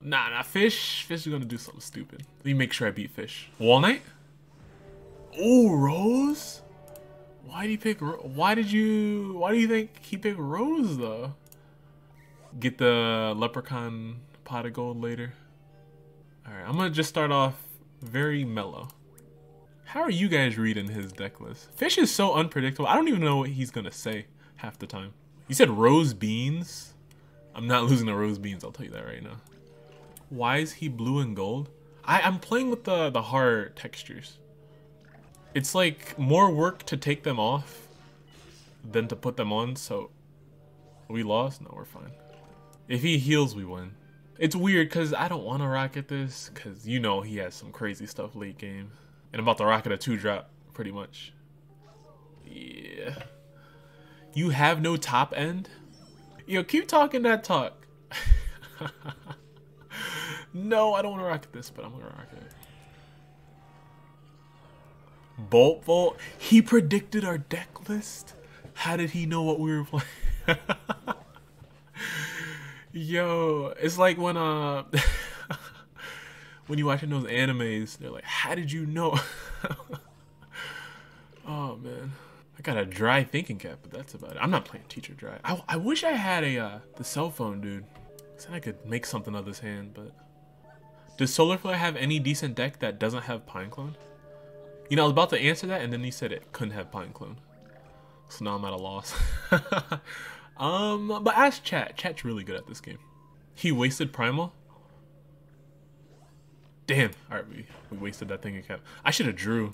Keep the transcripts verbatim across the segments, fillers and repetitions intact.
Nah, nah, fish. Fish is gonna do something stupid. Let me make sure I beat fish. Wall Knight? Oh, Rose? Why did he pick Ro Why did you... Why do you think he picked Rose, though? Get the Leprechaun pot of gold later. Alright, I'm gonna just start off very mellow. How are you guys reading his deck list? Fish is so unpredictable. I don't even know what he's gonna say half the time. You said Rose Beans? I'm not losing to Rose Beans, I'll tell you that right now. Why is he blue and gold? I, I'm playing with the, the hard textures. It's like more work to take them off than to put them on, so... We lost? No, we're fine. If he heals, we win. It's weird, because I don't want to rocket this, because you know he has some crazy stuff late game. And I'm about to rocket a two drop, pretty much. Yeah. You have no top end? Yo, keep talking that talk. No, I don't want to rocket this, but I'm going to rocket it. Bolt Volt? He predicted our deck list? How did he know what we were playing? Yo, it's like when uh, when you watching those animes, they're like, how did you know? Oh, man. I got a dry thinking cap, but that's about it. I'm not playing teacher dry. I, I wish I had a uh, the cell phone, dude. I said I could make something of this hand, but... Does Solarflare have any decent deck that doesn't have Pineclone? You know, I was about to answer that, and then he said it couldn't have Pineclone. So now I'm at a loss. um, But ask Chat. Chat's really good at this game. He wasted Primal? Damn. Alright, we, we wasted that thinking cap. I should have drew.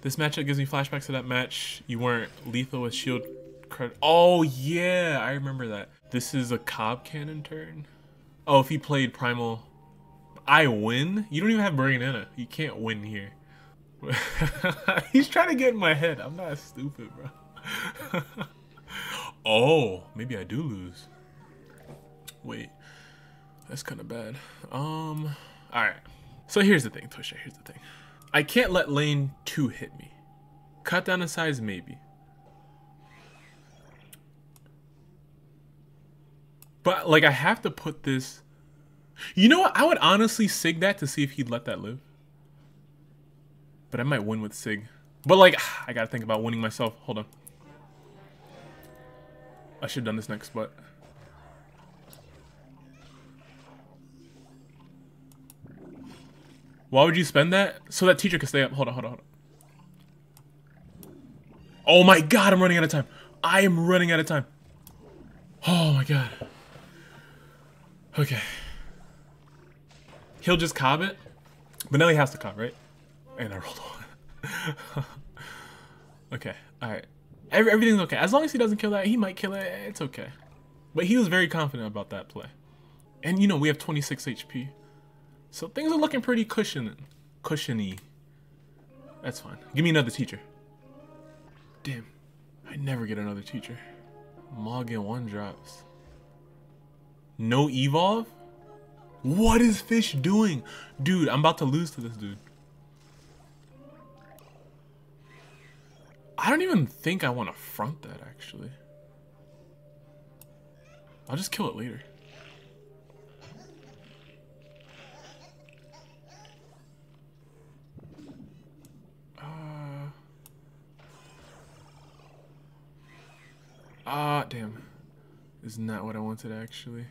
This matchup gives me flashbacks to that match. You weren't lethal with shield credit. Oh, yeah, I remember that. This is a Cobb Cannon turn. Oh, if he played Primal, I win? You don't even have Marionetta. You can't win here. He's trying to get in my head. I'm not stupid, bro. Oh, maybe I do lose. Wait, that's kind of bad. Um, all right. So here's the thing, Twisha, here's the thing. I can't let lane two hit me. Cut down in size, maybe. But, like, I have to put this... You know what? I would honestly Sig that to see if he'd let that live. But I might win with Sig. But, like, I gotta think about winning myself. Hold on. I should've done this next, but... Why would you spend that? So that teacher could stay up. Hold on, hold on, hold on. Oh my god, I'm running out of time. I am running out of time. Oh my god. Okay. He'll just cob it. But now he has to cob, right? And I rolled one. Okay, alright. Every, everything's okay. As long as he doesn't kill that, he might kill it. It's okay. But he was very confident about that play. And you know, we have twenty-six H P. So things are looking pretty cushion, cushiony. That's fine. Give me another teacher. Damn, I never get another teacher. Morgan one drops. No evolve? What is Fish doing? Dude, I'm about to lose to this dude. I don't even think I want to front that, actually. I'll just kill it later. Ah, damn. This is not what I wanted, actually.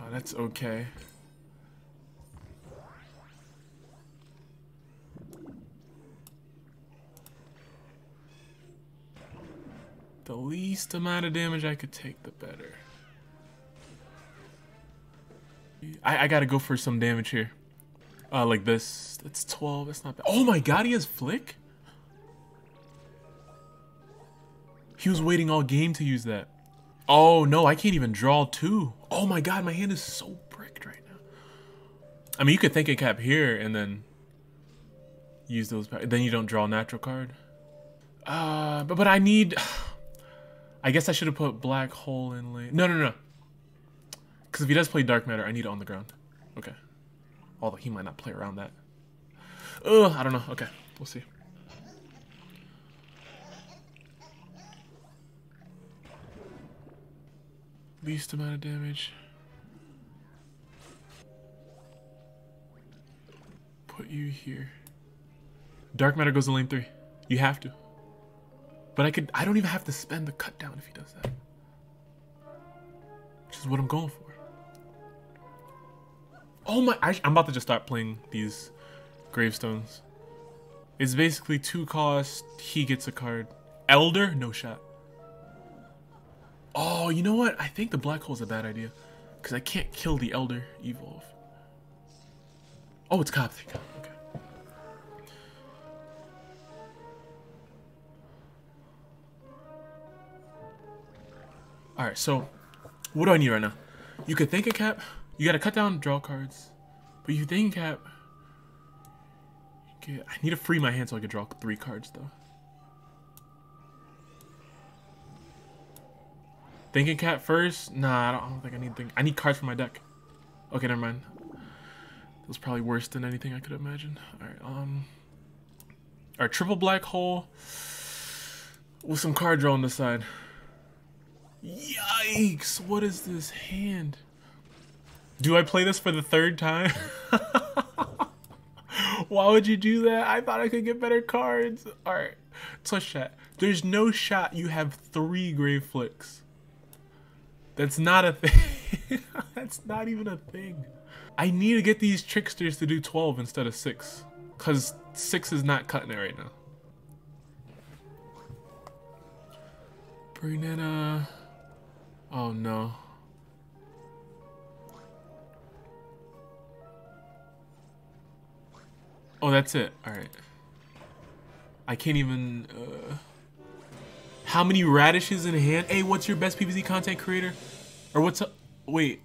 Oh, that's okay. The least amount of damage I could take, the better. I, I gotta go for some damage here. Uh, like this. That's twelve. That's not bad. Oh my god, he has Flick? He was waiting all game to use that. Oh no, I can't even draw two. Oh my god, my hand is so bricked right now. I mean, you could think a cap here and then use those. Then you don't draw a natural card. Uh, but, but I need... I guess I should have put Black Hole in lane. No, no, no. Because if he does play Dark Matter, I need it on the ground. Okay. Although he might not play around that. Ugh, I don't know. Okay, we'll see. least amount of damage. Put you here. Dark Matter goes to lane three. You have to. But I could, I don't even have to spend the cut down if he does that. Which is what I'm going for. Oh my, I, I'm about to just start playing these gravestones. It's basically two cost, he gets a card. Elder? No shot. Oh, you know what? I think the black hole's a bad idea. Because I can't kill the elder. Evolve. Oh, it's Koptic. Okay. Alright, so what do I need right now? You could think a cap. You gotta cut down draw cards. But you think cap. I need to free my hand so I can draw three cards though. Thinking Cat first? Nah, I don't, I don't think I need think. I need cards for my deck. Okay, never mind. That was probably worse than anything I could imagine. All right, um, all right, triple black hole with some card draw on the side. Yikes! What is this hand? Do I play this for the third time? Why would you do that? I thought I could get better cards. All right, touch that. There's no shot you have three grave flicks. That's not a thing. That's not even a thing. I need to get these tricksters to do twelve instead of six, cause six is not cutting it right now. Brunetta. Oh no. Oh, that's it. All right. I can't even. Uh... How many radishes in hand? Hey, what's your best P V Z content creator? Or what's up? Wait.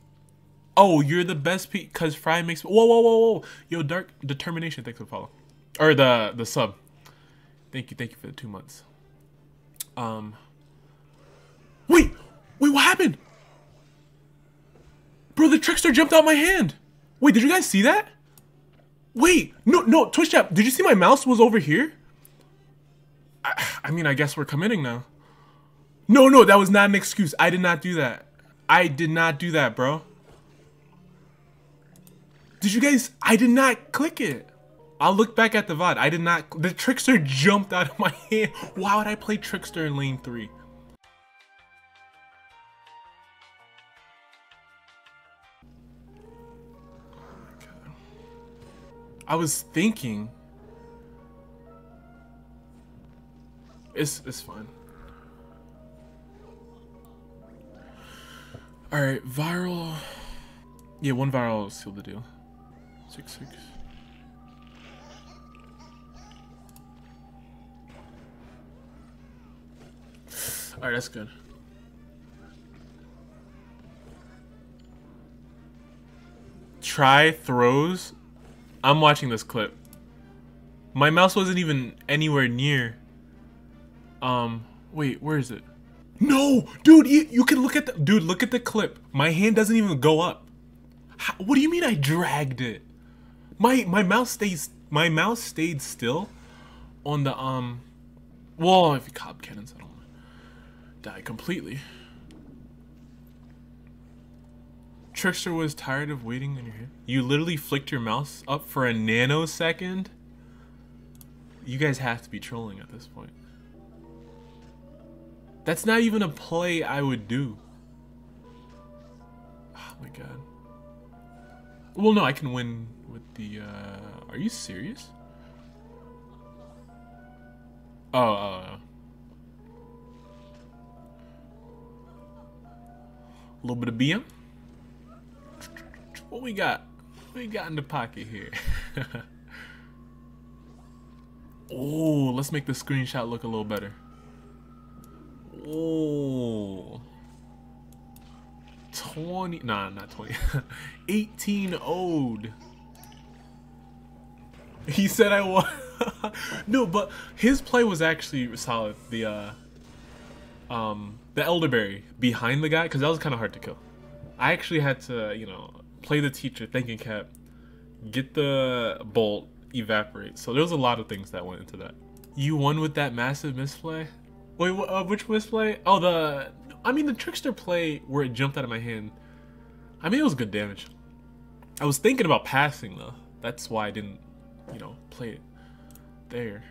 Oh, you're the best P. Cause Fry makes. Whoa, whoa, whoa, whoa. Yo, Dark Determination. Thanks for the follow. Or the the sub. Thank you, thank you for the two months. Um. Wait, wait, what happened? Bro, the trickster jumped out my hand. Wait, did you guys see that? Wait, no, no, Twitch chat, did you see my mouse was over here? I, I mean, I guess we're committing now. No, no, that was not an excuse. I did not do that. I did not do that, bro. Did you guys, I did not click it. I'll look back at the V O D. I did not, the trickster jumped out of my hand. Why would I play trickster in lane three? I was thinking. It's it's fine. All right, viral. Yeah, one viral will seal the deal. Six six. All right, that's good. Try throws. I'm watching this clip. My mouse wasn't even anywhere near. Um, wait, where is it? No, dude, you, you can look at the, dude, look at the clip. My hand doesn't even go up. How, what do you mean I dragged it? My, my mouse stays, my mouse stayed still on the, um, well, if you cob cannons, I don't want to die completely. Trickster was tired of waiting in your hand. You literally flicked your mouse up for a nanosecond? You guys have to be trolling at this point. That's not even a play I would do. Oh my god. Well, no, I can win with the, uh... Are you serious? Oh, oh, oh. A little bit of B M? What we got? What we got in the pocket here? Oh, let's make the screenshot look a little better. Oh, twenty. Nah, not twenty. eighteen owed. He said I won. No, but his play was actually solid. The uh, um, the elderberry behind the guy, because that was kind of hard to kill. I actually had to, you know. Play the teacher, thinking cap, get the bolt, evaporate. So there was a lot of things that went into that. You won with that massive misplay? Wait, uh, which misplay? Oh, the I mean, the trickster play where it jumped out of my hand, I mean, it was good damage. I was thinking about passing, though. That's why I didn't, you know, play it there.